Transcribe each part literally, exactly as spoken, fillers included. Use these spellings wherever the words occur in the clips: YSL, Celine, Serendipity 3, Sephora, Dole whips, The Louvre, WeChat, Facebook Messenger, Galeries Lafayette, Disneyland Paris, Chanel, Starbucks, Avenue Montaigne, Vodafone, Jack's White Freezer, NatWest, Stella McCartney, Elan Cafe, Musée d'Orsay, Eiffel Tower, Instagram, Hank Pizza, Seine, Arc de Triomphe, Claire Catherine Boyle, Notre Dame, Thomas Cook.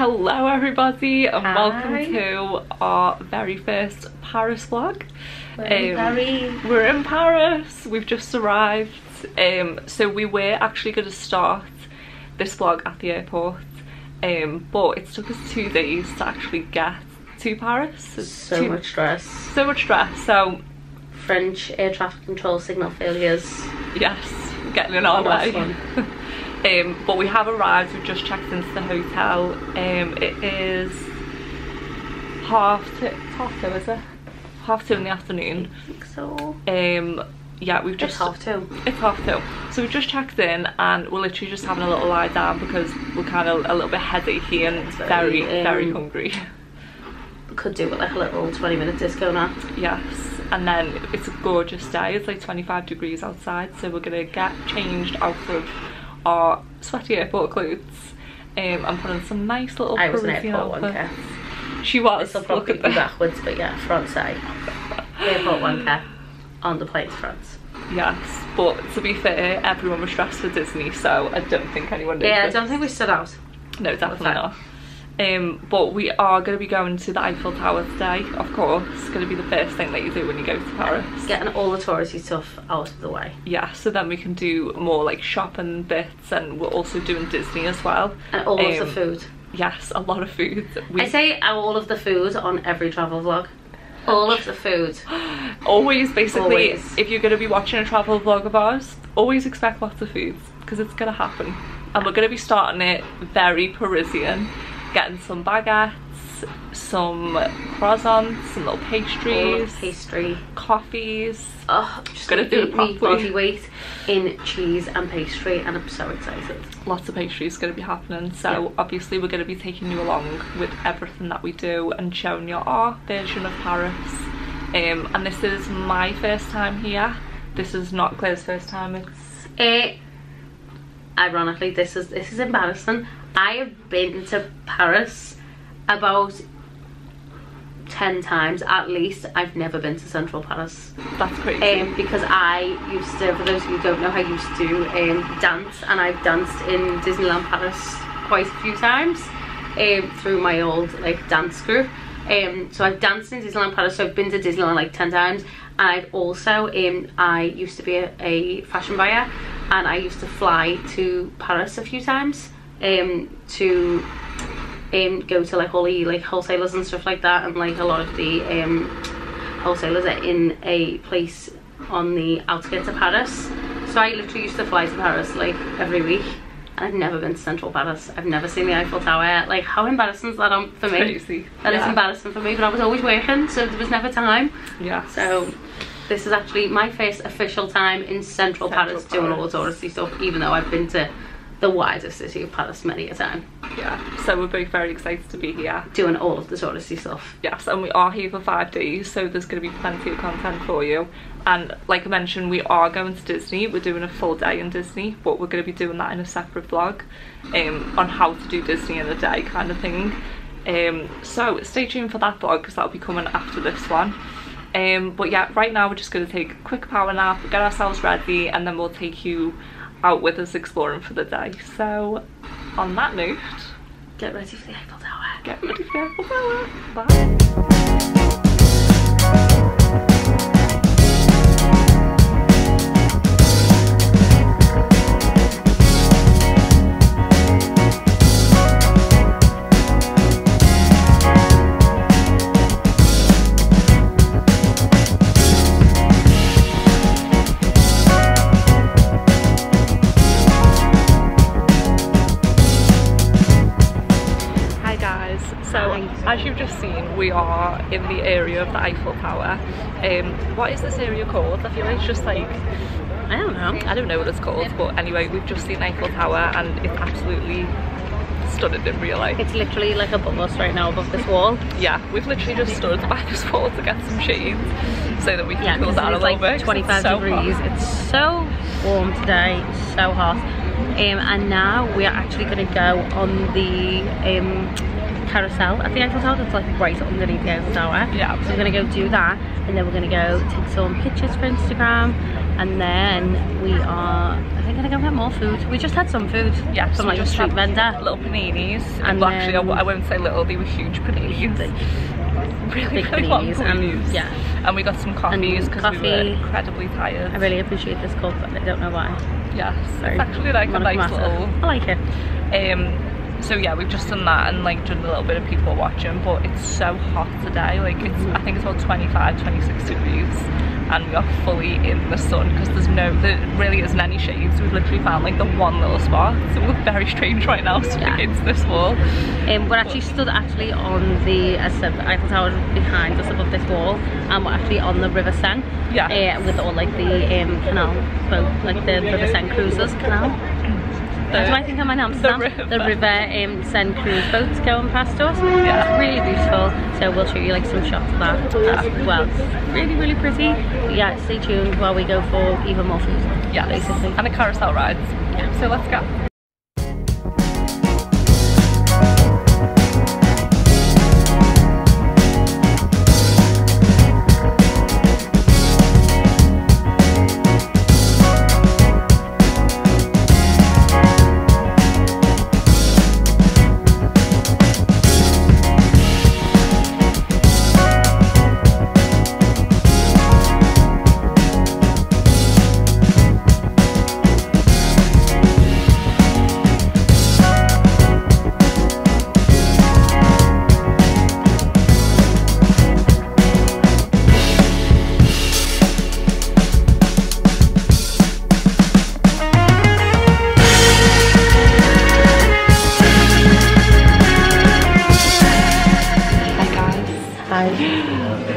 Hello everybody, and Hi. welcome to our very first Paris vlog. We're um, in Paris. We're in Paris. We've just arrived. Um, so we were actually going to start this vlog at the airport, um, but it took us two days to actually get to Paris. It's so too, much stress. So much stress. So French air traffic control signal failures. Yes, getting in our way. Um, but we have arrived. We've just checked into the hotel. Um, it is half two, half two, is it? Half two in the afternoon. I think so. Um, yeah, we've just it's half two. It's half two. So we've just checked in, and we're literally just having a little lie down because we're kind of a little bit headachy and very, very, um, very hungry. Could do with like a little twenty minute disco now. Yes. And then it's a gorgeous day. It's like twenty-five degrees outside, so we're gonna get changed out of our sweaty airport clothes um, and put on some nice little I was an airport one, Kat. She was. This will probably be backwards, but yeah, front side. Airport one, Kat, on the plane to France. Yes, but to be fair, everyone was dressed for Disney, so I don't think anyone did. Yeah, I don't think we stood out. No, definitely not. Um, but we are going to be going to the Eiffel Tower today, of course. It's going to be the first thing that you do when you go to Paris. Getting all the touristy stuff out of the way. Yeah, so then we can do more like shopping bits, and we're also doing Disney as well. And all um, of the food. Yes, a lot of food. We I say all of the food on every travel vlog. All of the food. Always, basically, always. If you're going to be watching a travel vlog of ours, always expect lots of food, because it's going to happen. And we're going to be starting it very Parisian. Getting some baguettes, some croissants, some little pastries, pastry, coffees. Oh, just gonna do it properly. Body weight in cheese and pastry, and I'm so excited. Lots of pastry is gonna be happening. So yeah. Obviously we're gonna be taking you along with everything that we do and showing you our version of Paris. Um, and this is my first time here. This is not Claire's first time. It's it. Ironically, this is this is embarrassing. I have been to Paris about ten times at least. I've never been to central Paris. That's crazy. Um, because I used to, for those of you who don't know, I used to um, dance, and I've danced in Disneyland Paris quite a few times um, through my old like dance group. Um, so I've danced in Disneyland Paris, so I've been to Disneyland like ten times. And I've also, um, I used to be a, a fashion buyer, and I used to fly to Paris a few times. Um, to um, go to like all the like wholesalers and stuff like that, and like a lot of the um, wholesalers are in a place on the outskirts of Paris. So I literally used to fly to Paris like every week, and I've never been to central Paris. I've never seen the Eiffel Tower. Like, how embarrassing is that on, for me? Crazy. That yeah. is embarrassing for me, but I was always working, so there was never time. Yeah. So this is actually my first official time in central, central Paris, Paris doing all the touristy stuff, even though I've been to the wider city of Paris many a time. Yeah, so we're both very excited to be here. Doing all of the touristy stuff. Yes, and we are here for five days, so there's going to be plenty of content for you. And like I mentioned, we are going to Disney. We're doing a full day in Disney, but we're going to be doing that in a separate vlog um, on how to do Disney in a day kind of thing. Um, so stay tuned for that vlog, because that'll be coming after this one. Um, but yeah, right now we're just going to take a quick power nap, get ourselves ready, and then we'll take you out with us exploring for the day. So on that note, get ready for the Eiffel Tower. Get ready for the Eiffel Tower. Bye. As you've just seen, we are in the area of the Eiffel Tower. Um, what is this area called? I feel like it's just like, I don't know. I don't know what it's called, but anyway, we've just seen Eiffel Tower, and it's absolutely stunning in real life. It's literally like above us right now, above this wall. Yeah, we've literally just stood by this wall to get some shade so that we can yeah, cool down a little like bit. twenty-five degrees. So it's so warm today, so hot. Um, and now we are actually going to go on the Um, carousel at the Eiffel Tower. That's like right underneath the Eiffel Tower. Yeah. So we're gonna go do that, and then we're gonna go take some pictures for Instagram, and then we are, I think, gonna go get more food. We just had some food, yeah, from so like a street vendor, little paninis, and well, actually, I won't say little, they were huge paninis. Really, really want paninis. And, yeah, and we got some coffees because we were incredibly tired. I really appreciate this cup, but I don't know why. Yes, so it's actually like a nice little. I like it. Um, So yeah, we've just done that and like done a little bit of people watching, but it's so hot today. Like it's, I think it's about twenty-five, twenty-six degrees, and we are fully in the sun because there's no, there really isn't any shade. So we've literally found like the one little spot. So we're very strange right now, so yeah. Against this wall. Um, we're actually stood actually on the, as I said, the Eiffel Tower behind us above this wall, and we're actually on the River Seine. Yeah. Uh, with all like the um, canal, boat, like the River Seine cruisers canal. The, do I think I'm in Amsterdam? The river, the river um, Seine cruise boats going past us. Yeah. It's really beautiful. So we'll show you like some shots of that as well. Really, really pretty. But yeah, stay tuned while we go for even more food. Yeah, basically. And a carousel ride. Yeah. So let's go.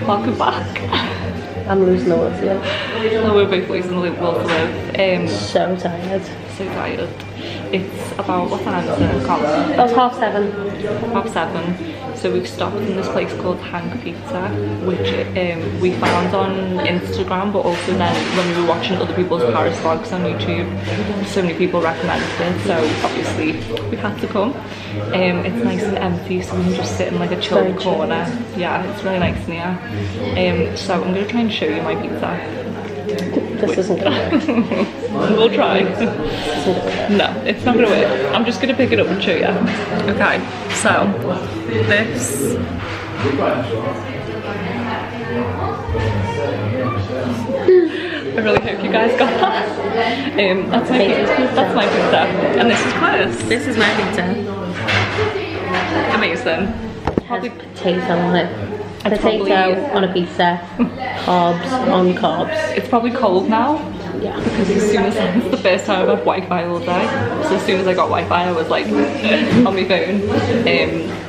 Welcome back. I'm losing the words, yeah. No, we're both losing the will to live. Um, so tired. So tired. It's about, what time is it? It was half seven. Half seven. So we've stopped in this place called Hank Pizza, which um, we found on Instagram, but also then when we were watching other people's Paris vlogs on YouTube, so many people recommended it, so obviously we had to come. Um, it's nice and empty, so we can just sit in like a chilled corner. Yeah, it's really nice in here. Um, so I'm going to try and show you my pizza. This isn't gonna work. We'll try. No, it's not gonna work. I'm just gonna pick it up and show you. Okay, so this I really hope you guys got that. Um that's my pizza. That's my pizza. And this is Paris. This is my pizza. Amazing. It has potato on it. A potato probably, on a pizza, carbs on carbs. It's probably cold now, yeah. Because as soon as it's the first time I've had Wi-Fi all day, so as soon as I got Wi-Fi, I was like on my phone. Um,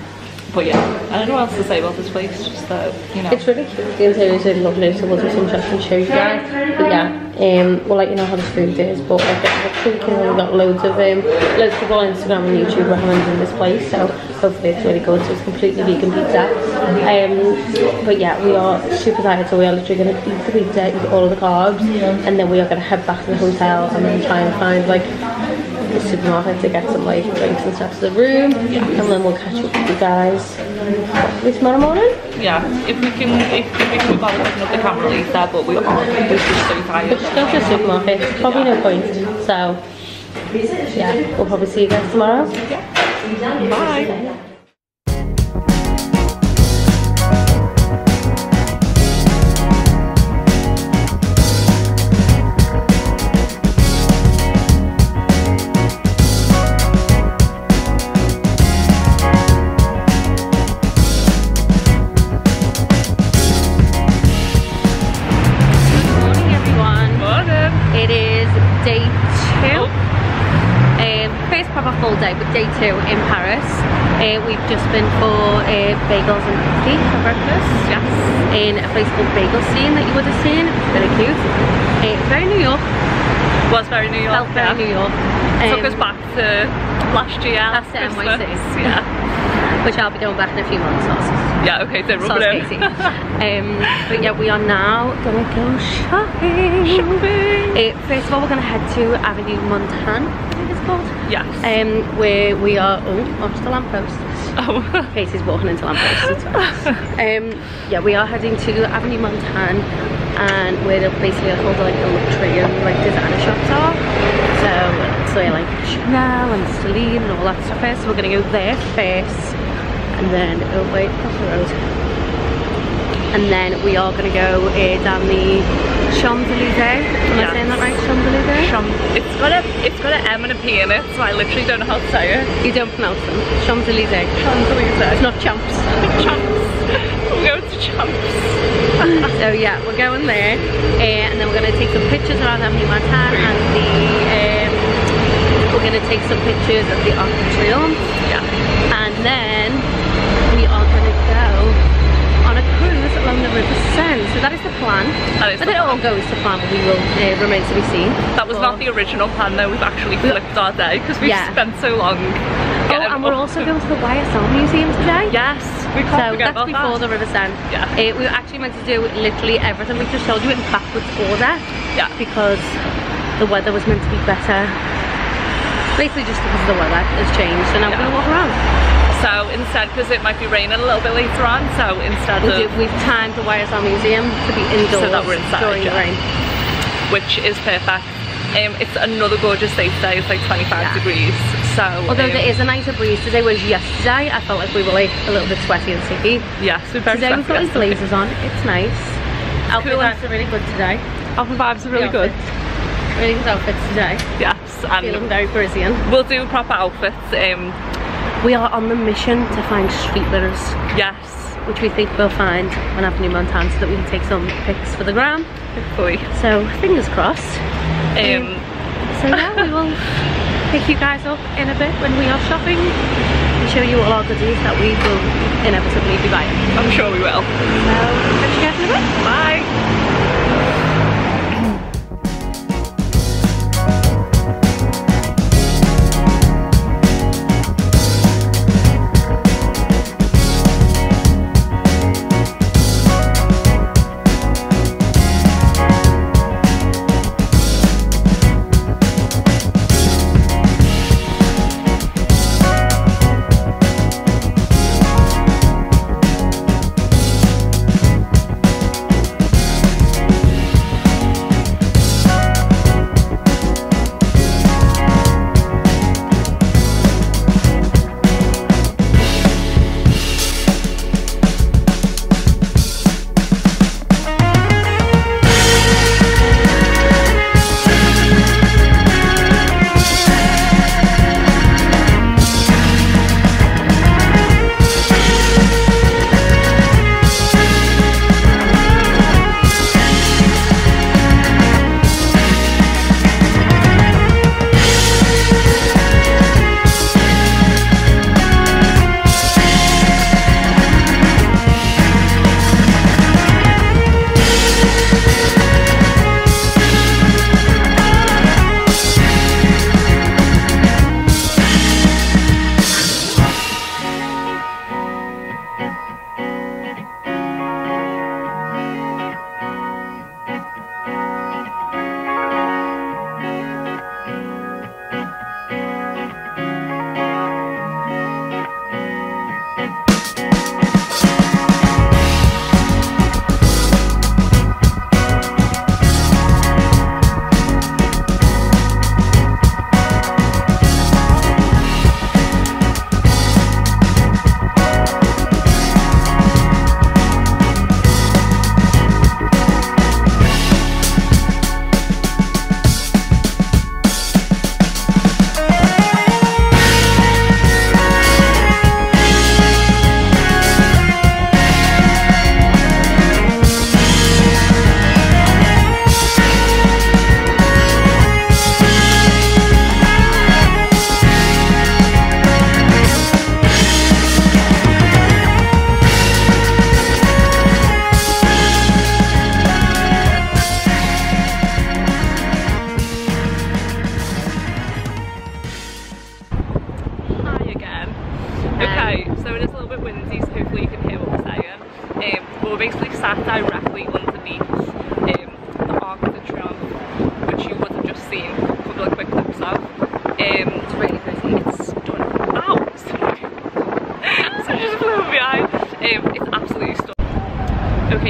but yeah, I don't know what else to say about this place. Just that, you know, it's really cute. The interior is really lovely, so we'll do some shots and show you guys. But yeah, um, we'll let you know how the food is. But I think we've got loads of um, loads of people on Instagram and YouTube recommending this place, so hopefully it's really good. So it's completely vegan pizza. Um, but yeah, we are super tired, so we are literally going to eat the pizza, eat all of the carbs, yeah. And then we are going to head back to the hotel and then try and find like the supermarket to get some like drinks and stuff to the room, yeah. And then we'll catch up with you guys probably tomorrow morning. Yeah, if we can, if, if we can bother picking up the camera later, but we are just so tired. But just go to the supermarket, it's probably yeah. No point, so yeah, we'll probably see you guys tomorrow. Yeah. Bye! Day two in Paris. Uh, we've just been for uh, bagels and tea for breakfast. Yes. In a place called Bagel Scene that you would have seen. It's really cute. Uh, it's very New York. Was very New York. Felt very yeah. New York. Um, Took us back to last year. That's the N Y C. Yeah. Which I'll be going back in a few months. Also. Yeah. Okay. Don't rub it in. um, But yeah, we are now gonna go shopping. Shopping. Uh, first of all, we're gonna head to Avenue Montaigne. Yes. Um, where we are, oh, onto the lamppost. Oh. Casey's walking into lampposts. um, yeah, we are heading to Avenue Montaigne and where they'll basically like, all the like the luxury and like designer shops are. So that's where like Chanel and Celine and all that stuff is. So we're gonna go there first, and then oh wait, across the road. And then we are gonna go uh, down the Champs Elysées. Am yes. I saying that right? Champs Elysées. Champs. It's got a it's got an M and a P in it, so I literally don't know how to say it. You don't pronounce them. Champs Elysées. Champs Elysées. It's not Champs. Champs. We're going to Champs. So yeah, we're going there, uh, and then we're going to take some pictures around Avenue Montaigne, and the um, we're going to take some pictures of the Arc de Triomphe. Yeah, and then we are going to go on a cruise along the River Seine. So that is the plan. That is. But it all goes to plan. We will uh, remain to be seen. That was but not the original plan, though. We've actually flipped our day because we've yeah. spent so long. Oh, and we're also going to the Y S L museum today. Yes, we can't so forget about that. So that's before the River Seine. Yeah. Uh, we were actually meant to do literally everything. We just told you in backwards order. Yeah. Because the weather was meant to be better. Basically, just because the weather has changed, and so now yeah. we're going to walk around. So instead, because it might be raining a little bit later on, so instead we of do, we've timed the Y S L museum to be indoors so that we're inside, during yeah. the rain, which is perfect. Um, it's another gorgeous day today, it's like twenty-five yeah. degrees, so... Although um, there is a nicer breeze today, whereas yesterday I felt like we were like a little bit sweaty and sticky. Yes, we both Today we've got these blazers on, it's nice. Outfit vibes are really good today. Outfit vibes are really good. Really good outfits today. Yes, and... Feeling very Parisian. We'll do proper outfits. Um, we are on the mission to find street litters. Yes. Which we think we'll find on Avenue Montaigne so that we can take some pics for the gram. Hopefully. So, fingers crossed. Um, so yeah, we will pick you guys up in a bit when we are shopping and show you all our goodies that we will inevitably be buying. I'm sure we will. So, catch you guys in a bit. Bye!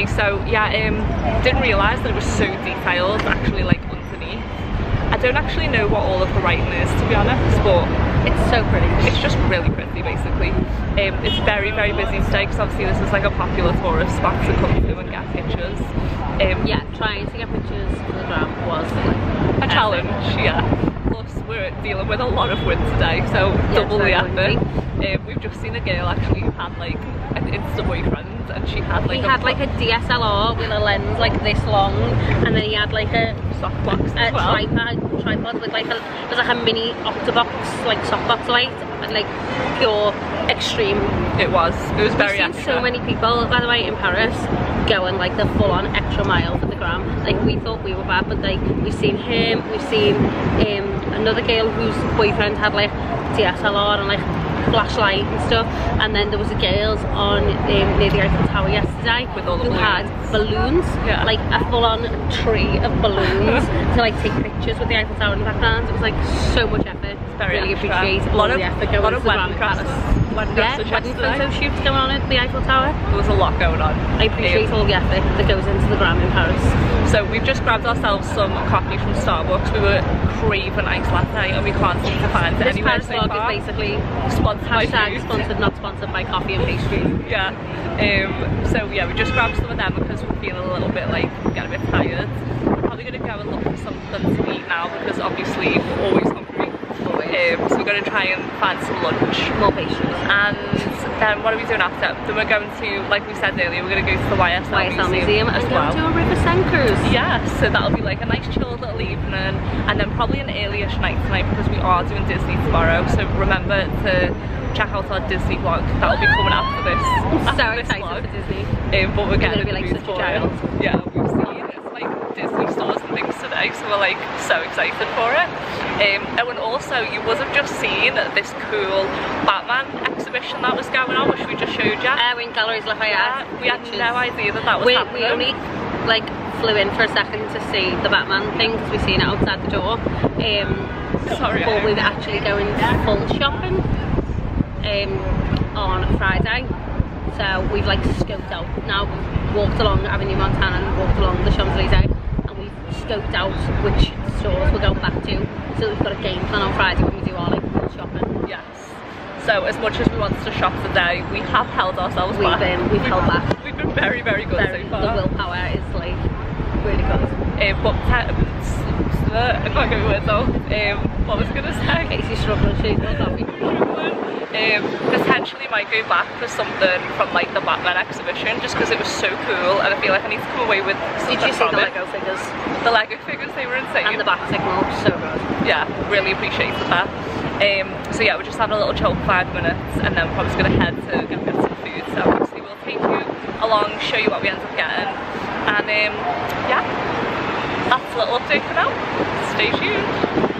me. So yeah, um, didn't realise that it was so detailed actually, like underneath. I don't actually know what all of the writing is, to be honest, but it's so pretty. It's just really pretty, basically. Um, it's very, very busy today because obviously this is like a popular tourist spot to come through and get pictures. Um, yeah, trying to get pictures for the gram was like a challenge, yeah. Plus we're dealing with a lot of wind today, so yeah, double the effort. Um, we've just seen a girl actually who had like an Insta boyfriend, and she had like he a had like a D S L R with a lens like this long, and then he had like a softbox, a as well. tripod, tripod with like a it was like a mini octobox like softbox light, and like pure extreme. It was. It was very I've seen extra. So many people, by the way, in Paris going like the full-on extra mile for the gram. Like we thought we were bad, but like we've seen him, we've seen um, another girl whose boyfriend had like D S L R and like flashlight and stuff, and then there was a girls on um, near the Eiffel Tower yesterday with all the who balloons. had balloons, yeah. Like a full-on tree of balloons to like take pictures with the Eiffel Tower in the background. It was like so much effort. Very really extra. appreciate a lot of the effort going into wedding wedding yeah, wedding photo shoots going on at the Eiffel Tower. There was a lot going on. I appreciate yeah. all the effort that goes into the gram in Paris. So we've just grabbed ourselves some coffee from Starbucks. We were craving ice latte and we can't seem to find it anywhere so far. This Paris vlog is basically sponsored hashtag sponsored not sponsored by coffee and pastry. Yeah. Um, so yeah, we just grabbed some of them because we're feeling a little bit like getting a bit tired. We're probably gonna go and look for something to eat now because obviously we're always hungry. Um, so we're going to try and find some lunch, more pastries, and then what are we doing after? Then we're going to, like we said earlier, we're going to go to the Y S L, Y S L Museum, Museum as well. And go to a River Seine cruise. Yeah, so that'll be like a nice chill little evening, and then probably an early-ish night tonight because we are doing Disney tomorrow. So remember to check out our Disney vlog. That'll be coming after this. I'm so excited vlog. for Disney. Um, but we're getting going to be like such a child. It. Yeah, we've seen it's like Disney stores and things today, so we're like so excited for it. Um, oh, and also you would have just seen this cool Batman exhibition that was going on, which we just showed you. Uh, in Galeries Lafayette. Yeah, we had no idea that that was we, happening. We only like flew in for a second to see the Batman thing because we seen it outside the door. Um, Sorry. But we were actually going full shopping um, on Friday. So we've like scoped out. Now we've walked along Avenue Montaigne and walked along the Champs Elysées. Scoped out which stores we're going back to, so we've got a game plan on Friday when we do our like shopping. Yes. So as much as we wanted to shop today, we have held ourselves we've back. Been, we've, we've held back. We've been very, very good very, so far. The willpower is like really good. Um, but I can't go with though. Um, what was I going to say? Casey's struggling. She's not happy. Um, potentially might go back for something from like the Batman exhibition just because it was so cool, and I feel like I need to come away with something. Did you see the it. Lego figures? The Lego figures, they were insane. And the back signal, so good. Yeah, really appreciated that. Um, so yeah, we're just having a little chill for five minutes and then probably just going to head to go get some food. So obviously we'll take you along, show you what we end up getting, and um, yeah, that's a little update for now. Stay tuned.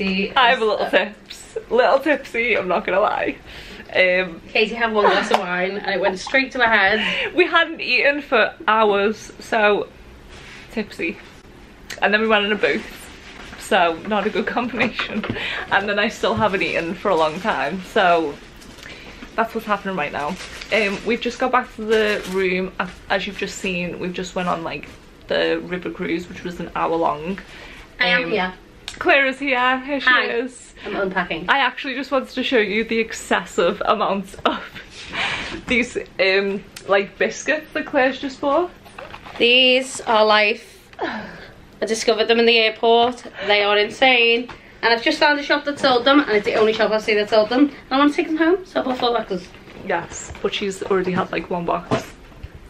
Katie, I'm a little uh, tips, little tipsy, I'm not gonna lie. Um, Katie had one glass of wine and it went straight to her head. We hadn't eaten for hours, so tipsy. And then we went in a booth, so not a good combination. And then I still haven't eaten for a long time, so that's what's happening right now. Um, we've just got back to the room, as you've just seen. We've just went on like the river cruise, which was an hour long. I um, am here. Claire is here. Here she Hi. is. I'm unpacking. I actually just wanted to show you the excessive amounts of these um like biscuits that Claire's just bought. These are life. I discovered them in the airport. They are insane. And I've just found a shop that sold them, and it's the only shop I've seen that sold them. And I want to take them home, so I bought four boxes. Yes, but she's already had like one box.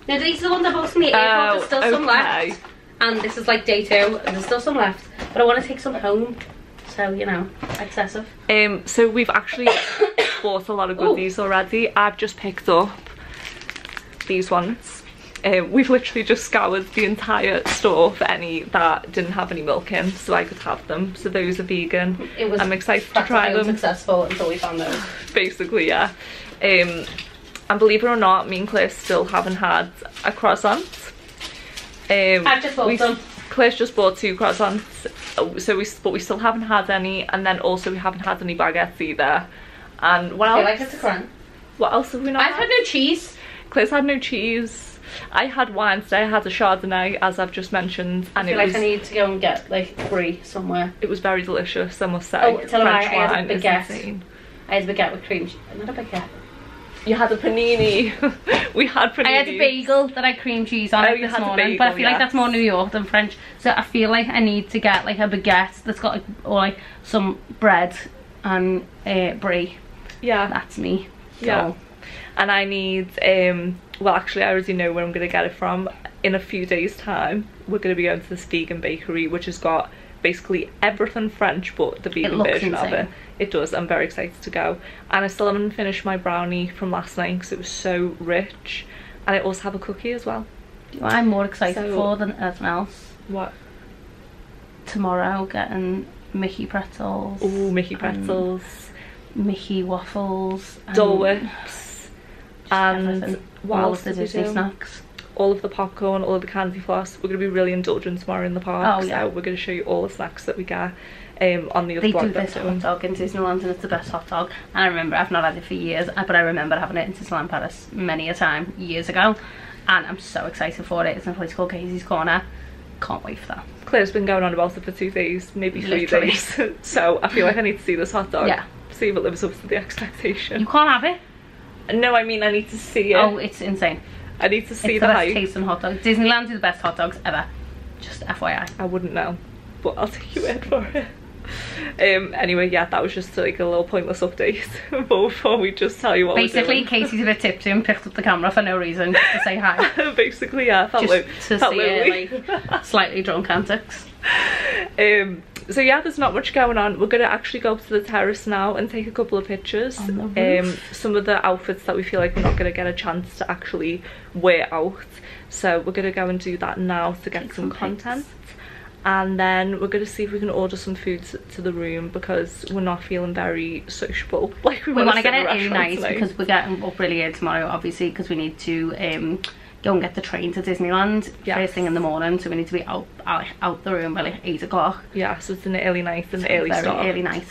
No, these are the ones I bought from the airport. There's still okay. some left. And this is like day two, and there's still some left. But I want to take some home, so, you know, excessive. Um, so we've actually bought a lot of goodies Ooh. already. I've just picked up these ones. Um, we've literally just scoured the entire store for any that didn't have any milk in, so I could have them. So those are vegan. It was I'm excited to try them. Successful until we found those. Basically, yeah. Um, and believe it or not, me and Claire still haven't had a croissant. Um, I've just bought we, them. Claire's just bought two croissants, so we but we still haven't had any, and then also we haven't had any baguettes either. And what else? I feel like it's a crunch. What else have we not? I've had, had no cheese. Claire's had no cheese. I had wine today. I had a Chardonnay, as I've just mentioned, and I feel it was, like I need to go and get like three somewhere. It was very delicious, I must say. Oh, tell French me, I had a baguette. I had a baguette with cream. Not a baguette. You had a panini. We had panini. I had a bagel that I cream cheese on oh, it this morning, bagel, but I feel yes. like that's more New York than French. So I feel like I need to get like a baguette that's got like, or like some bread and uh, brie. Yeah, that's me. Yeah. So. And I need, um, well actually I already know where I'm going to get it from. In a few days time we're going to be going to this vegan bakery which has got basically everything French but the vegan version of it. It does, I'm very excited to go. And I still haven't finished my brownie from last night because it was so rich. And I also have a cookie as well. What I'm more excited so, for than anything else. What? Tomorrow getting Mickey pretzels. Ooh, Mickey pretzels. Mickey waffles. Dole whips. And what else did we do? Snacks. All of the popcorn, all of the candy floss. We're going to be really indulgent tomorrow in the park. Oh, yeah. So we're going to show you all the snacks that we get um, on the other block. They do this hot dog in Disneyland and it's the best hot dog. And I remember, I've not had it for years, but I remember having it in Disneyland Paris many a time years ago. And I'm so excited for it. It's in a place called Casey's Corner. Can't wait for that. Claire's been going on about it for two days, maybe three Literally. days. So I feel like I need to see this hot dog. Yeah. See if it lives up to the expectation. You can't have it. No, I mean I need to see it. Oh, it's insane. I need to see it's the, the best taste in hot dogs. Disneyland is the best hot dogs ever. Just F Y I. I wouldn't know, but I'll take your word for it. Um, anyway, yeah, that was just like a little pointless update before we just tell you what Basically, we're doing. Casey's a bit tipsy and picked up the camera for no reason, just to say hi. Basically, yeah, felt just lo to see her, like, slightly drunk antics. Um, so yeah, there's not much going on. We're going to actually go up to the terrace now and take a couple of pictures. Um, some of the outfits that we feel like we're not going to get a chance to actually wear out. So we're going to go and do that now to get some, some content. And then we're going to see if we can order some food to the room because we're not feeling very sociable. Like we, we want to get it in nice tonight. Because we're getting up really early tomorrow, obviously, because we need to um, go and get the train to Disneyland yes. first thing in the morning. So we need to be out out, out the room by like eight o'clock. Yeah, so it's an early night and an early very start. Early night.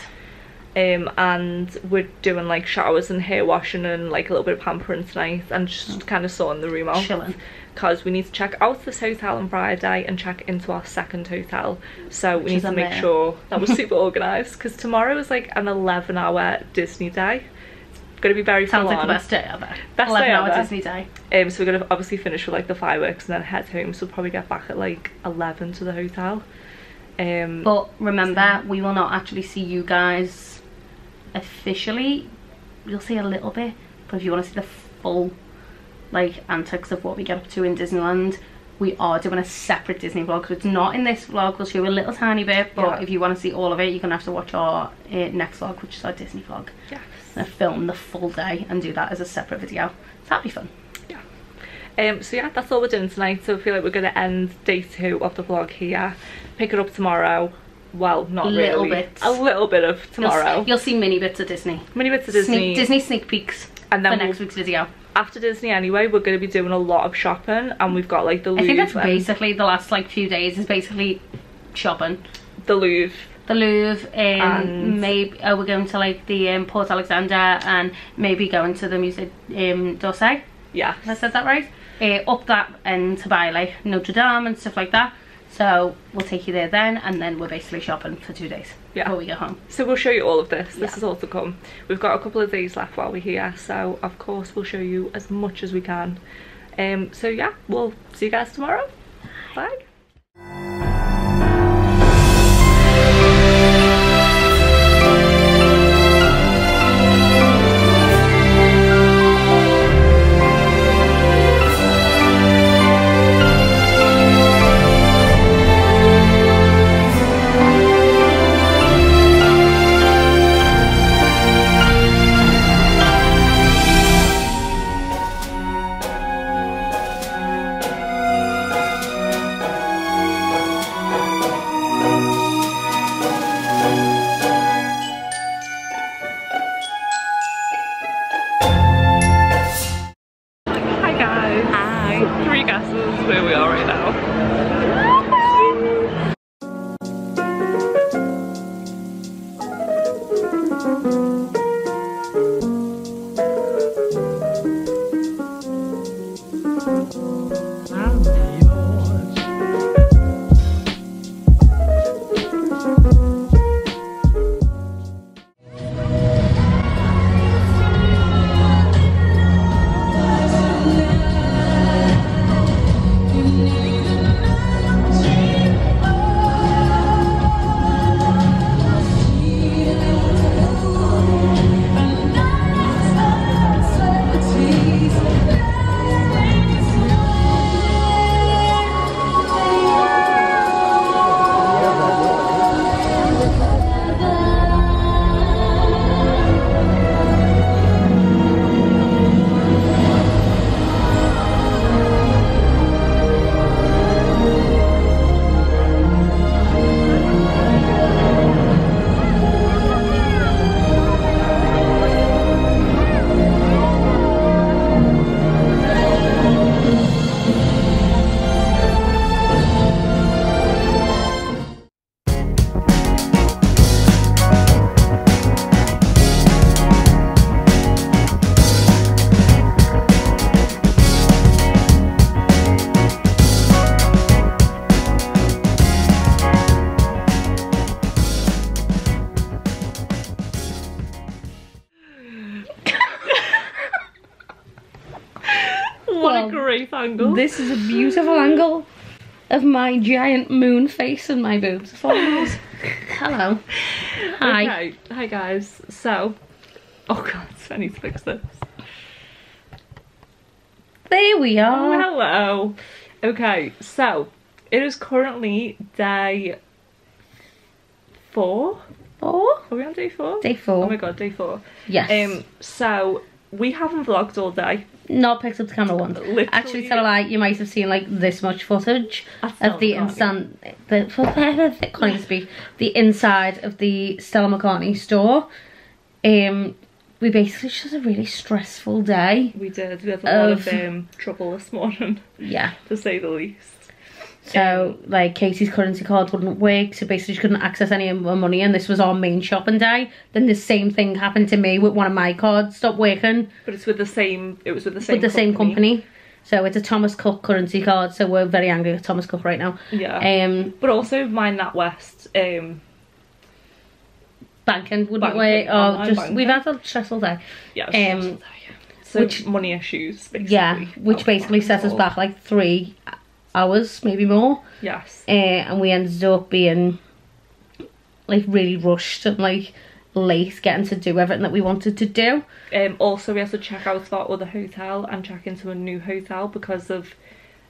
Um, and we're doing like showers and hair washing and like a little bit of pampering tonight and just kind of sorting the room out. Chilling. Because we need to check out this hotel on Friday and check into our second hotel. So we Which need to make there. sure that we're super organised because tomorrow is like an eleven hour Disney day. It's going to be very fun. Sounds full like on. the best day ever. Best eleven day hour ever. Disney day. Um, so we're going to obviously finish with like the fireworks and then head home. So we'll probably get back at like eleven to the hotel. Um, but remember, so. we will not actually see you guys officially. You'll see a little bit, but if you want to see the full like antics of what we get up to in Disneyland, we are doing a separate Disney vlog, so it's not in this vlog. We'll show you a little tiny bit, but yeah. if you want to see all of it, you're gonna have to watch our uh, next vlog, which is our Disney vlog. Yes. And film the full day and do that as a separate video, so that'd be fun. Yeah. Um so yeah, that's all we're doing tonight, so I feel like we're gonna end day two of the vlog here. Pick it up tomorrow. Well, not little really. Bits. A little bit of tomorrow. You'll see, you'll see mini bits of Disney. Mini bits of Disney. Sneak, Disney sneak peeks and then for we'll, next week's video. After Disney anyway, we're going to be doing a lot of shopping and we've got like the Louvre. I think that's basically the last like few days is basically shopping. The Louvre. The Louvre um, and maybe oh, we're going to like the um, Port Alexander and maybe going to the Musée um, d'Orsay. yeah, I said that right, uh, up that end to buy like Notre Dame and stuff like that. So we'll take you there then, and then we're basically shopping for two days yeah. before we go home. So we'll show you all of this. This yeah. is all to come. We've got a couple of days left while we're here, so of course we'll show you as much as we can. Um, so yeah, we'll see you guys tomorrow. Bye. Angle. This is a beautiful angle of my giant moon face and my boobs. Hello. Hi. Okay. Hi guys. So, oh god, I need to fix this. There we are. Oh, hello. Okay, so it is currently day four. Four? Are we on day four? Day four. Oh my god, day four. Yes. Um. So we haven't vlogged all day. Not picked up the camera once. Literally. Actually, to lie, you might have seen like this much footage of the instant, the can't speak, the inside of the Stella McCartney store. Um, we basically just had a really stressful day. We did. We had a of, lot of um, trouble this morning. Yeah, to say the least. So like Katie's currency card wouldn't work, so basically she couldn't access any of her money, and this was our main shopping day. Then the same thing happened to me with one of my cards stopped working. But it's with the same it was with the same with the company. same company. So it's a Thomas Cook currency card, so we're very angry at Thomas Cook right now. Yeah. Um but also my NatWest um banking wouldn't banking, work or just banking. We've had a stressful day. Yeah, um, stressful day. So which money issues basically. Yeah, which basically set us back like three hours, maybe more. Yes. Uh, and we ended up being like really rushed and like late getting to do everything that we wanted to do. Um, also we had to check out that other hotel and check into a new hotel because of,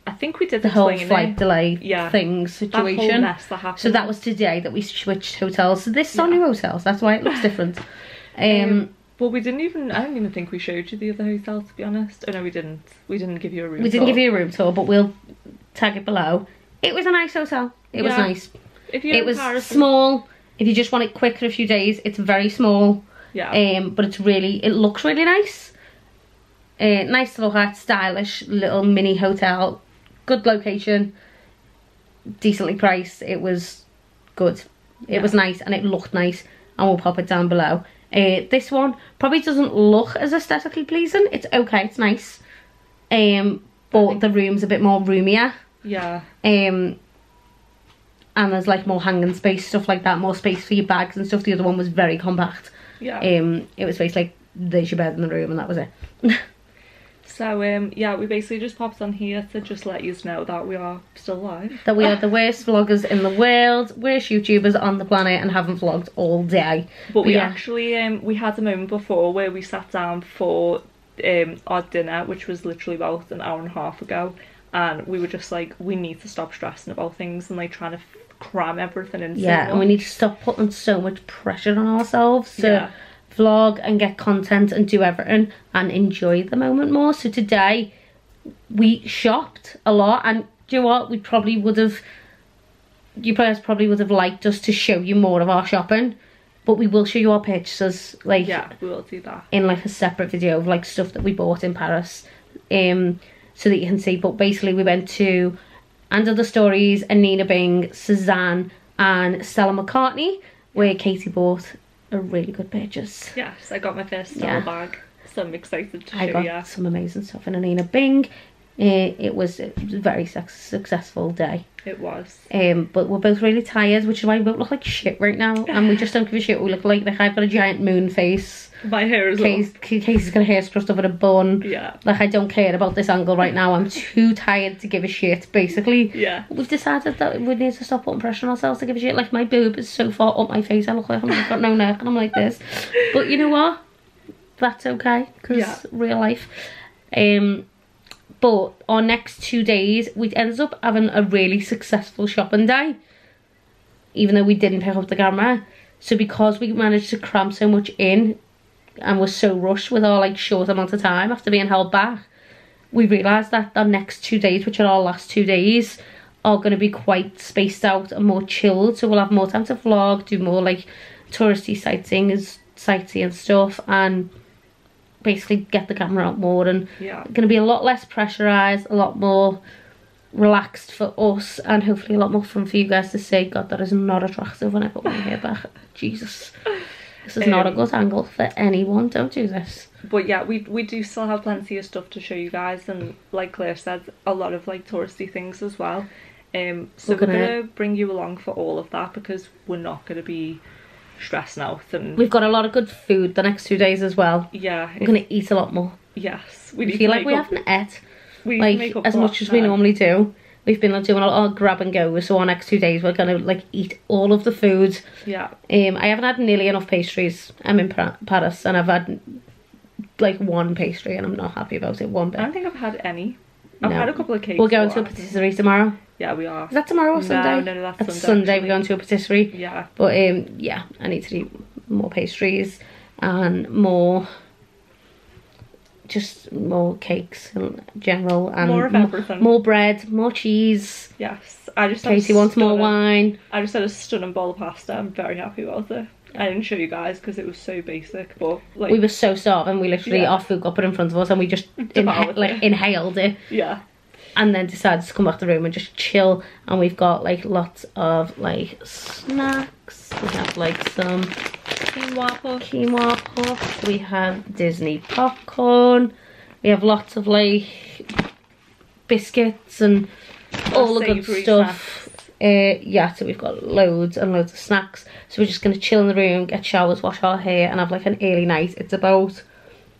I think we did the whole flight delay yeah. thing situation. That whole mess that happened. So that was today that we switched hotels. So this is yeah. our new hotels, that's why it looks different. Um, um Well, we didn't even, I don't even think we showed you the other hotel, to be honest. Oh no, we didn't. We didn't give you a room tour. We didn't tour. give you a room tour, but we'll tag it below. It was a nice hotel. It yeah. was nice. If you're it was Paris, small. If you just want it quick for a few days, it's very small. Yeah. Um, but it's really, it looks really nice. Uh, nice to look at, stylish little mini hotel. Good location. Decently priced. It was good. It yeah. was nice and it looked nice. And we'll pop it down below. Uh, this one probably doesn't look as aesthetically pleasing. It's okay, it's nice. Um, but the room's a bit more roomier. Yeah. Um, and there's like more hanging space, stuff like that, more space for your bags and stuff. The other one was very compact. Yeah. Um, it was basically like, there's your bed in the room and that was it. So um, yeah, we basically just popped on here to just let you know that we are still live. That we are the worst vloggers in the world, worst YouTubers on the planet, and haven't vlogged all day. But, but we yeah. actually, um, we had a moment before where we sat down for um, our dinner, which was literally about an hour and a half ago. And we were just like, we need to stop stressing about things and like trying to cram everything into Yeah, one. And we need to stop putting so much pressure on ourselves. So. Yeah. Vlog and get content and do everything and enjoy the moment more. So today we shopped a lot, and do you know what, we probably would have, you guys probably would have liked us to show you more of our shopping, but we will show you our purchases, like, yeah, we will do that in like a separate video of like stuff that we bought in Paris, um so that you can see. But basically we went to And Other Stories, Anine Bing, Suzanne and Stella McCartney, where Katie bought a really good purchase. Yes, I got my first Stella yeah. bag, so I'm excited to I show you. I got some amazing stuff in Anine Bing. Uh, it was a very successful day. It was. Um, but we're both really tired, which is why we both look like shit right now, and we just don't give a shit what we look like. Like, I've got a giant moon face. My hair is up. Casey's got a hair scruffed over a bun. Yeah. Like, I don't care about this angle right now. I'm too tired to give a shit, basically. Yeah. We've decided that we need to stop putting pressure on ourselves to give a shit. Like, my boob is so far up my face, I look like I've got no neck, and I'm like this. But you know what? That's okay, because yeah. real life. Um... But our next two days, we ended up having a really successful shopping day, even though we didn't pick up the camera. So because we managed to cram so much in and were so rushed with our like short amount of time after being held back, we realised that our next two days, which are our last two days, are going to be quite spaced out and more chilled. So we'll have more time to vlog, do more like touristy sightseeing and sightseeing stuff, and basically get the camera out more, and yeah. going to be a lot less pressurised, a lot more relaxed for us, and hopefully a lot more fun for you guys to see. God, that is not attractive when I put my hair back. Jesus. This is um, not a good angle for anyone. Don't do this. But yeah, we we do still have plenty of stuff to show you guys, and like Claire said, a lot of like touristy things as well. Um, so we're going to bring you along for all of that, because we're not going to be stressing out, and we've got a lot of good food the next two days as well. Yeah, we're gonna eat a lot more. Yes, we need feel to like we up. haven't ate we like make up as much as time. we normally do. We've been like doing a lot of grab and go, so our next two days we're gonna like eat all of the food. Yeah. Um, I haven't had nearly enough pastries. I'm in Paris and I've had like one pastry, and I'm not happy about it one bit. I don't think I've had any. I've no. had a couple of cakes. We're going to a patisserie tomorrow. Yeah, we are. Is that tomorrow or Sunday? No, no, that's, that's Sunday. Sunday we're going to a patisserie. Yeah. But um, yeah, I need to do more pastries and more, just more cakes in general. And more of everything. More bread, more cheese. Yes. I just Casey wants stunning, more wine. I just had a stunning bowl of pasta. I'm very happy about it. I didn't show you guys because it was so basic, but like, we were so starving. We literally yeah. our food got put in front of us and we just inha like it. inhaled it. Yeah, and then decided to come back to the room and just chill. And we've got like lots of like snacks. We have like some quinoa puffs. Quinoa puffs. We have Disney popcorn. We have lots of like biscuits and all the good stuff. Snacks. Uh, yeah, so we've got loads and loads of snacks. So we're just going to chill in the room, get showers, wash our hair, and have like an early night. It's about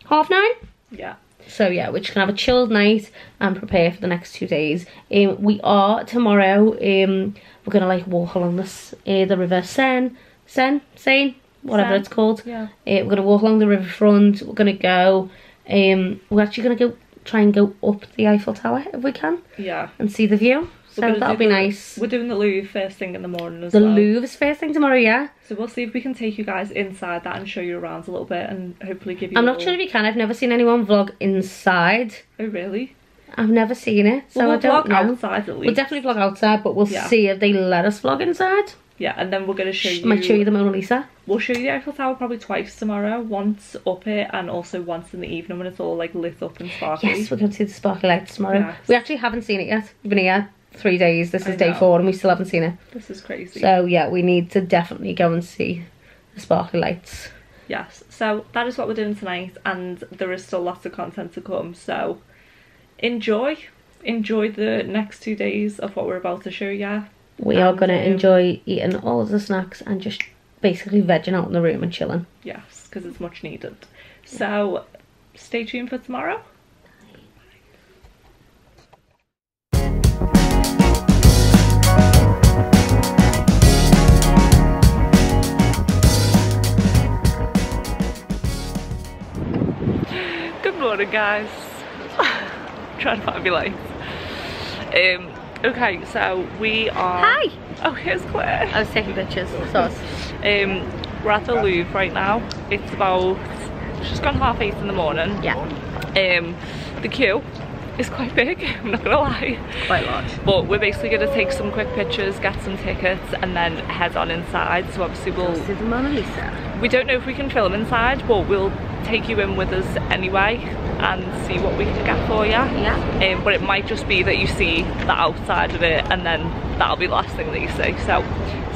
half nine? Yeah. So yeah, we're just going to have a chilled night and prepare for the next two days. Um, we are tomorrow, um, we're going to like walk along this, uh, the river Seine, Seine, Seine, whatever Seine. it's called. Yeah. Uh, we're going to walk along the riverfront. We're going to go, um, we're actually going to go try and go up the Eiffel Tower if we can. Yeah. And see the view. So that'll be the, nice. We're doing the Louvre first thing in the morning as the well. The Louvre's first thing tomorrow, yeah. So we'll see if we can take you guys inside that and show you around a little bit, and hopefully give you I'm a not little... sure if you can. I've never seen anyone vlog inside. Oh, really? I've never seen it, so well, we'll I don't vlog know. Outside, at least. We'll definitely vlog outside, but we'll yeah. see if they let us vlog inside. Yeah, and then we're going to show you... Might show you the Mona Lisa. We'll show you the Eiffel Tower probably twice tomorrow. Once up it and also once in the evening when it's all like lit up and sparkly. Yes, we're going to see the sparkly lights tomorrow. Yes. We actually haven't seen it yet. We've been here three days. This is day four and we still haven't seen it. This is crazy. So yeah, we need to definitely go and see the sparkly lights. Yes, so that is what we're doing tonight, and there is still lots of content to come. So enjoy enjoy the next two days of what we're about to show you. We and, are going to um, enjoy eating all of the snacks and just basically vegging out in the room and chilling. Yes, because it's much needed. So stay tuned for tomorrow. Morning guys. Trying to find me lights. Um okay, so we are Hi! Oh, here's Claire. I was taking pictures, sauce. Um we're at the Louvre right now. It's about it's just gone half eight in the morning. Yeah. Um the queue is quite big, I'm not gonna lie. Quite large. But we're basically gonna take some quick pictures, get some tickets and then head on inside. So obviously we'll see the Mona Lisa. We don't know if we can film inside, but we'll take you in with us anyway and see what we can get for you. Yeah. Um, but it might just be that you see the outside of it and then that'll be the last thing that you see. So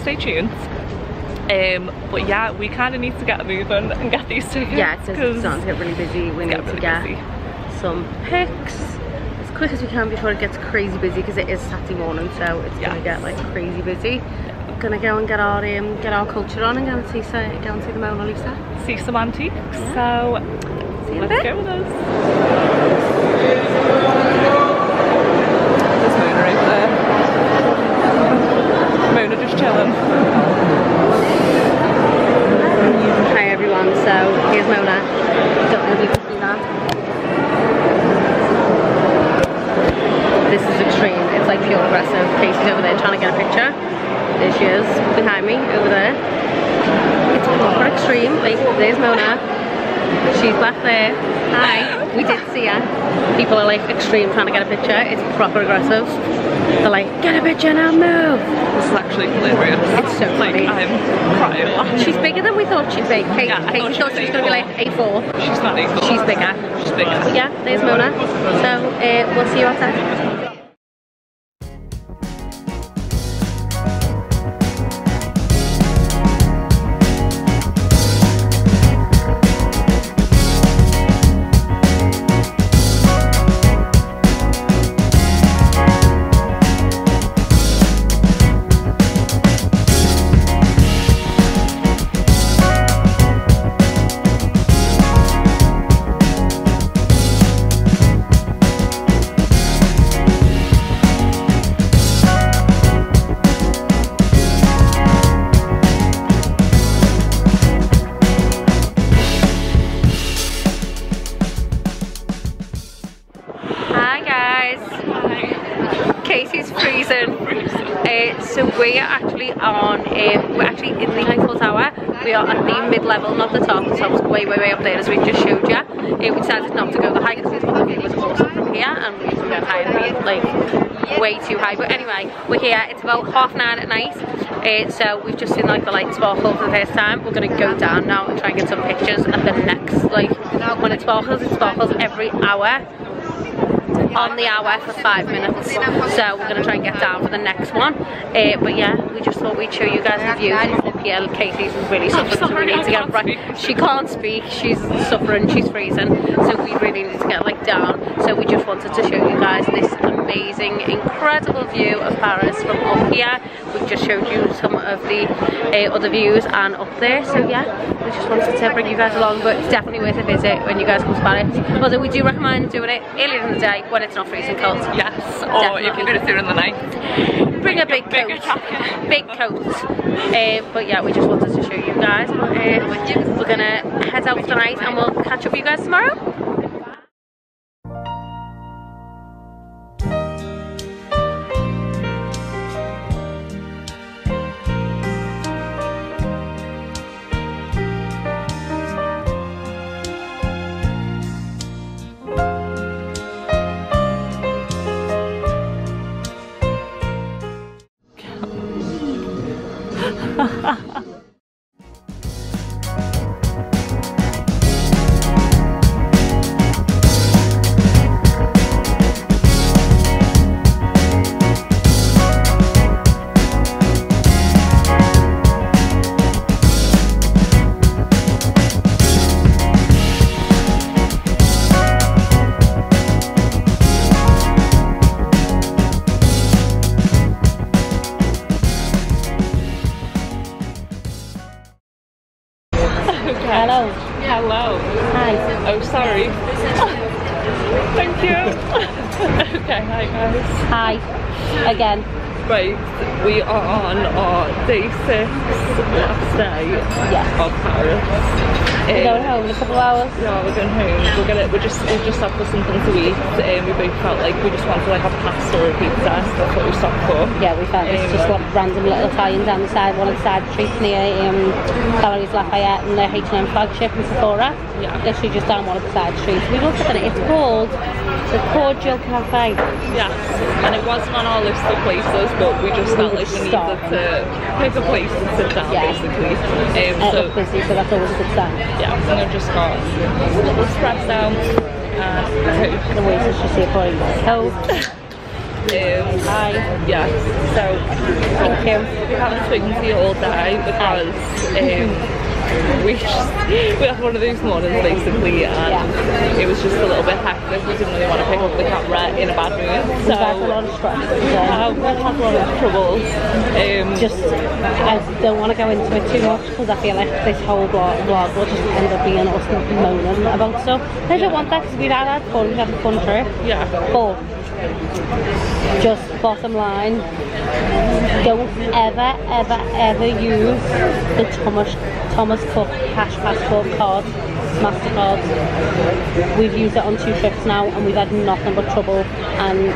stay tuned. Um, but yeah, we kind of need to get moving and get these tickets. Yeah, it's, it's starting to get really busy. We need really to get busy. some pics as quick as we can before it gets crazy busy, because it is Saturday morning, so it's yes. going to get like crazy busy. We're going to go and get our um, get our culture on and go and see, so, go and see the Mona Lisa. See some antiques, yeah. So see let's bit. go with us. There's Mona right there. Mona just chilling. Hi everyone, so here's Mona. Don't know if you can see that. This is extreme, it's like pure aggressive. Casey's over there trying to get a picture. There she is, behind me, over there. Proper extreme. Like, there's Mona. She's back there. Hi. We did see her. People are like extreme trying to get a picture. It's proper aggressive. They're like, get a picture now, move. This is actually hilarious. It's so like, funny. I'm crying laughing. She's bigger than we thought she'd be. Kate, yeah, Kate, I thought, thought she was going to be like A four. She's not A four. She's bigger. She's bigger. But yeah, there's Mona. So uh, we'll see you outside. About half nine at night, uh, so we've just seen like the lights sparkle for the first time. We're gonna go down now and try and get some pictures at the next, like when it sparkles, it sparkles every hour on the hour for five minutes. So we're gonna try and get down for the next one. Uh, but yeah, we just thought we'd show you guys the view. Yeah, Katie's really suffering, so we need to get right. She can't speak, she's suffering, she's freezing, so we really need to get like down. So we just wanted to show you guys this amazing, incredible view of Paris from up here. We just showed you some of the uh, other views and up there, so yeah, we just wanted to bring you guys along, but it's definitely worth a visit when you guys come to Paris. Although we do recommend doing it earlier in the day when it's not freezing cold. Yes, or if you're going to do it in the night. Bring a big coat, big coat. Uh, but yeah, we just wanted to show you guys, but uh, we're going to head out tonight and we'll catch up with you guys tomorrow. Okay, hi guys. Hi. Again. Right, we are on our day six, last day yes. of Paris. We're um, going home in a couple of hours. Yeah, we're going home. We're gonna, we're just, we'll just have for something to eat. Um, we both felt like we just wanted like a pasta or a pizza, so that's what we stopped for. Yeah, we found um, this just like random little Italian down the side, one of the side streets near um, Galeries Lafayette and the H and M flagship and Sephora. Yeah. Literally just down one of the side streets. We looked at it. It's called the Cordial Cafe. Yes, and it wasn't on our list of places, but we just felt like we needed to pick a place and sit down, yeah. basically. Um, uh, so it's busy, so that's always a good sign. Yeah, so I've just got a little espresso down and a Coke. The waiters just here pouring my Coke. Um, Hi. Yes, so thank you. We haven't spoken to you all day because um, we just, we had one of those mornings basically, and yeah. it was just a little bit hectic. We didn't really want to pick up the camera in a bad mood, so we had a lot of stress. Yeah. We had a lot of troubles. Um, just, I don't want to go into it too much because I feel like this whole vlog will just end up being us moaning about stuff. I don't want that because we've had fun, we've had a fun trip. Yeah. But just bottom line, don't ever, ever, ever use the Thomas Thomas Cook cash passport card, MasterCard. We've used it on two trips now and we've had nothing but trouble and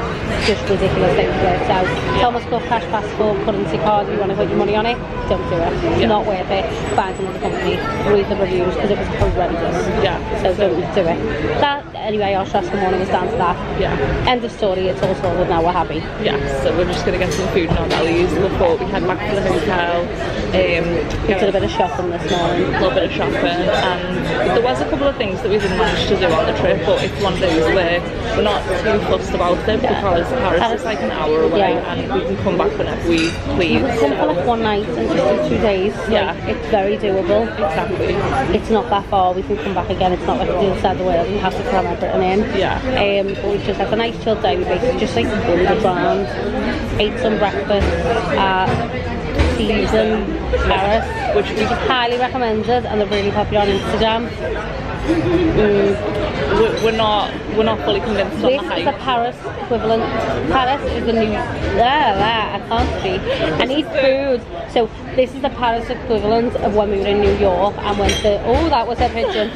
just ridiculous things worked out. Thomas Cook cash passport, currency card, you want to put your money on it, don't do it. It's yeah. not worth it. Find another company, read the reviews because it was horrendous. Yeah. So don't do it. That, anyway, our stressful morning was down to that. Yeah. End of story, it's all sorted now, we're happy. Yeah, so we're just going to get some food in our bellies before we head back to the hotel. Um, we did a bit of shopping this morning. A little bit of shopping, and the There's a couple of things that we didn't manage to do on the trip, but it's one of those where we're not too fussed about them yeah. because Paris, Paris is like an hour away yeah. and we can come back whenever we please. We can come for like one night and just do two days. Yeah. Like, it's very doable. Exactly. It's not that far, we can come back again. It's not like the other side of the world, we have to cram everything in. Yeah. Um, but we just have a nice chill day, we basically just like wandered around, ate some breakfast at Season Paris, which we highly recommended, and they're really popular on Instagram. Mm. We're not, we're not fully convinced on the hype. This is the Paris equivalent. Paris is the new. There, there. I can't see. I need food. So this is the Paris equivalent of when we were in New York and went to. Oh, that was a pigeon.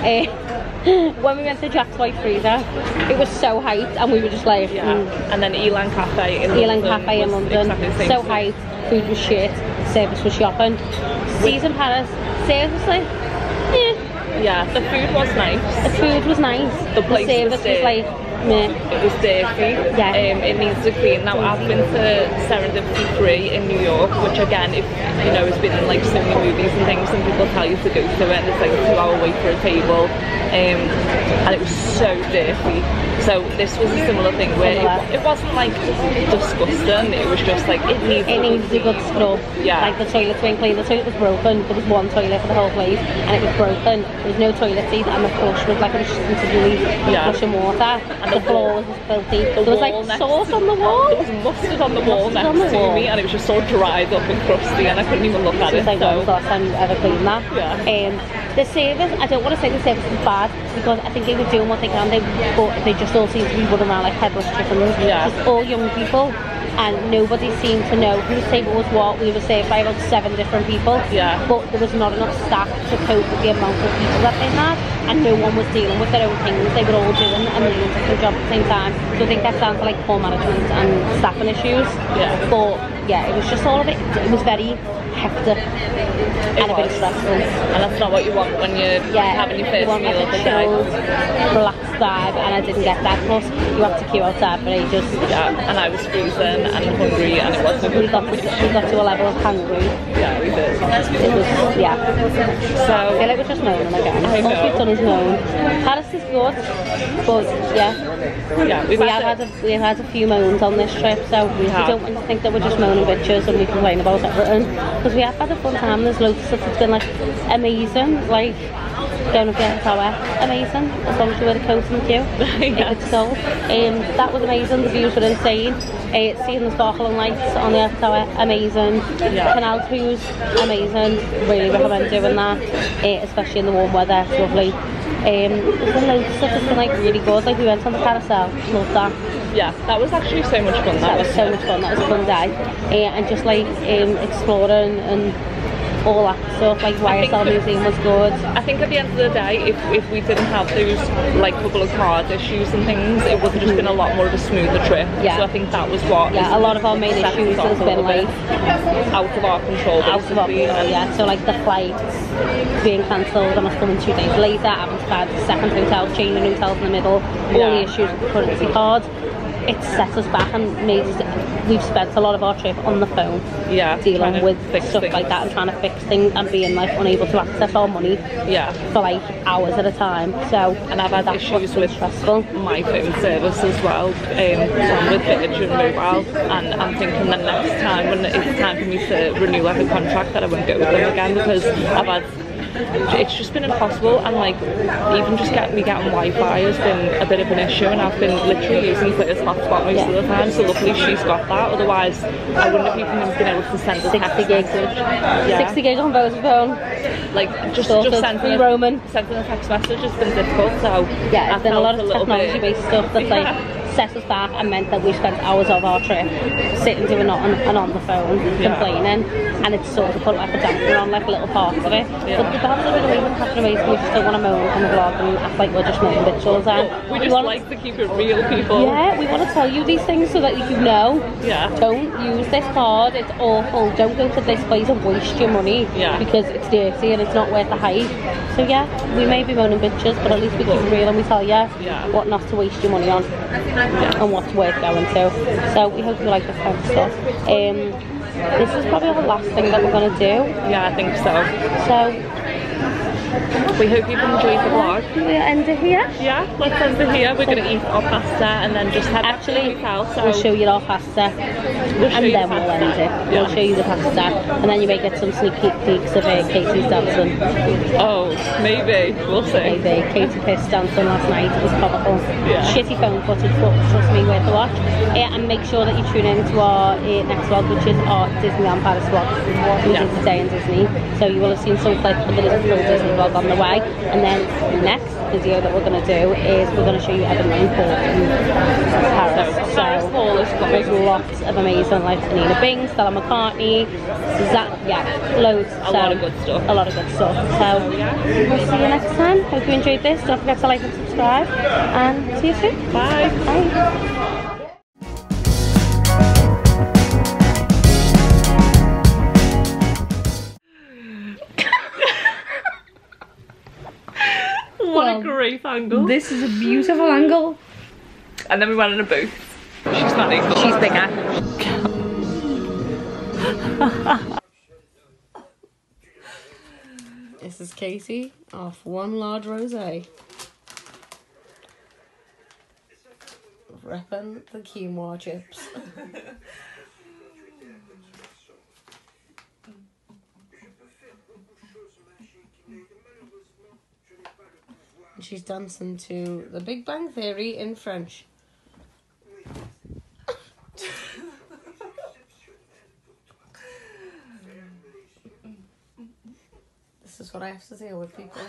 uh, When we went to Jack's White Freezer, it was so hyped, and we were just like, yeah. Mm. And then Elan Cafe in Elan London. Elan Cafe in London, exactly so thing. Hyped. Food was shit, service was shopping. Seas in Paris, seriously, eh. Yeah, the food was nice. The food was nice. The, place the service was, was like, meh. It was dirty. Yeah. Um, it needs to clean. Now I've been to Serendipity three in New York, which again, if you know, has been in like so many movies and things, and people tell you to go to it, and it's like a two-hour wait for a table. Um, and it was so dirty. So this was a similar thing where it, it wasn't like disgusting, it was just like it needs it needs a good scrub. Yeah. Like the toilets weren't clean, the toilet was broken, there was one toilet for the whole place and it was broken. There was no toilet seat and the flush was like it was just continually yeah. flushing water and the, the floor was filthy. The there was like sauce on the wall. There was mustard on the wall next on the to wall. me and it was just so dried up and crusty and I couldn't even look at it. It was like so. That was the last time you ever cleaned that. Yeah. Um, the service, I don't want to say the service is bad, because I think they were doing what they can, they, but they just all seemed to be running around like headless chickens. Yeah. Just all young people, and nobody seemed to know whose table was what. We were saved by about seven different people, yeah. but there was not enough staff to cope with the amount of people that they had, and no one was dealing with their own things. They were all doing a million different jobs at the same time, so I think that's down to like poor management and staffing issues. Yeah. But yeah, it was just all of it, it was very hectic it and was. a bit stressful. And that's not what you want when you're yeah, having your first you want, meal like, of the day. Relaxed vibe, and I didn't get that. Plus, you have to queue outside for ages. Yeah, and I was freezing. And hungry, and it wasn't we got, to, we got to a level of hungry. Yeah, we did. It was, yeah. So, I feel like we're just moaning again. I know. All we've done is moan. Paris is good, but yeah. yeah we've we had, have had a, we've had a few moans on this trip, so we, we don't want to think that we're just moaning bitches and we complain about everything. Because we have had a fun time, there's loads of stuff that's been like amazing. Like, going up the Eiffel Tower, amazing, as long as you wear a coat in the queue. Yes. If it's cold. Um, that was amazing, the views were insane. Uh, seeing the sparkling lights on the Eiffel Tower, amazing. Yeah. Canal cruise, amazing. Really recommend doing that, uh, especially in the warm weather. It's lovely. Um, and loads of stuff that's been like really good. Like we went on the carousel, just loved that. Yeah, that was actually so much fun. That, that was so much fun. That was a fun day, uh, and just like um, exploring and all that stuff. Like Y S L museum was good. I think at the end of the day, if if we didn't have those like couple of card issues and things, it would have just been a lot more of a smoother trip. Yeah. So I think that was what. Yeah, a lot of our main issues has been like out of our control. Out of our control. Yeah. So like the flights being cancelled and us coming two days later, having to find the second hotel, changing hotels in the middle, all yeah. the issues with the currency card. It set us back and made us, we've spent a lot of our trip on the phone yeah, dealing with stuff things. like that and trying to fix things and being like unable to access our money yeah. for like hours at a time. So and I've had issues with stressful. my phone service as well, um, so I'm with Virgin Mobile, and I'm thinking the next time when it's time for me to renew like a contract that I won't go with them again, because I've had it's just been impossible. And like even just get me getting Wi-Fi has been a bit of an issue, and I've been literally using Claire's hotspot most yeah. of the time, so luckily she's got that, otherwise I wouldn't have even been able to send a text gig. message yeah. sixty gig on Vodafone, like just, so just sending, a, sending a text message has been difficult, so yeah, it's been a lot of technology based stuff that's yeah. like set us back and meant that we spent hours of our trip sitting doing not on, and on the phone yeah. complaining, and it's sort of put like a damper on like little parts of it. Yeah. But perhaps a bit of even happening ways we just don't want to moan on the vlog and act like we're just making bitches and we, we just want like to keep it real, people. Yeah, we want to tell you these things so that you know. Yeah. Don't use this card, it's awful. Don't go to this place and waste your money yeah. because it's dirty and it's not worth the hype. So yeah, we may be moaning bitches, but at least we keep it real and we tell you yeah. what not to waste your money on. Yeah. And what's worth going to. So we hope you like this kind of stuff. Um, this is probably the last thing that we're going to do. Yeah, I think so. So we hope you've enjoyed the vlog. We'll end it here. Yeah, let's end it here. We're so going to eat our pasta and then just head actually. Hotel, so we'll show you our pasta, we'll and then the pasta. we'll end it. Yeah. We'll show you the pasta, and then you may get some sneak peeks of uh, Katie's dancing. Oh, maybe. We'll see. Maybe. Katie pissed dancing last night. It was comical. Yeah. Shitty phone footage, but trust me, worth a watch. Uh, and make sure that you tune in to our uh, next vlog, which is our Disneyland Paris vlog. We yeah. did today in Disney, so you will have seen some clips of the Disney vlog on the way. And then the next video that we're going to do is we're going to show you Avenue Montaigne in Paris. So, Paris Hall is there's lots of amazing, like Anine Bing, Stella McCartney, Suzanne, yeah, loads. A so, lot of good stuff. A lot of good stuff. So we'll see you next time. Hope you enjoyed this. Don't forget to like and subscribe. And see you soon. Bye. Bye. What a great angle. This is a beautiful angle. And then we went in a booth. She's not equal. She's bigger. This is Katie off one large rosé. Repping the quinoa chips. She's dancing to The Big Bang Theory in French. This is what I have to deal with, people.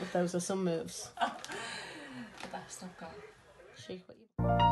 But those are some moves. The best I've got. Shake what you